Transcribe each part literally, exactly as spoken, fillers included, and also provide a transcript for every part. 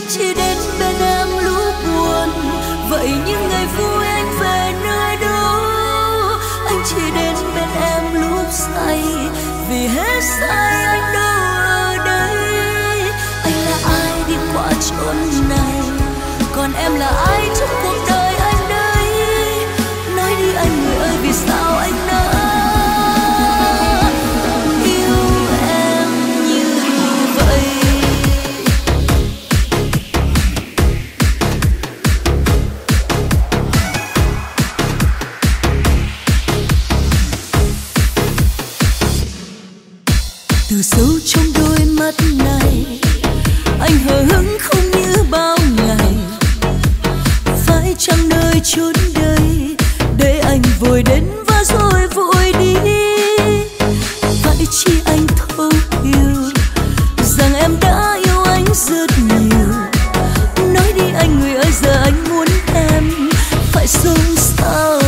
anh chỉ đến bên em lúc buồn, vậy những ngày vui anh về nơi đâu? Anh chỉ đến bên em lúc say, vì hết say anh đâu ở đây. Anh là ai đi qua chốn này, còn em là ai trong cuộc đời anh đây? Nói đi anh người ơi, vì sao anh nỡ? Từ sâu trong đôi mắt này, anh hờ hững không như bao ngày. Phải chăng nơi chốn đây để anh vội đến và rồi vội đi? Vậy chỉ anh thấu hiểu rằng em đã yêu anh rất nhiều. Nói đi anh người ơi, giờ anh muốn em phải sống sao?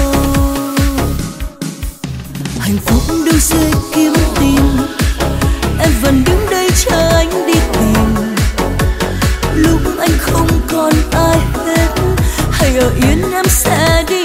Hạnh phúc đâu dễ kiếm tìm, em vẫn đứng đây chờ anh đi tìm. Lúc anh không còn ai hết, hãy ở yên em sẽ đi.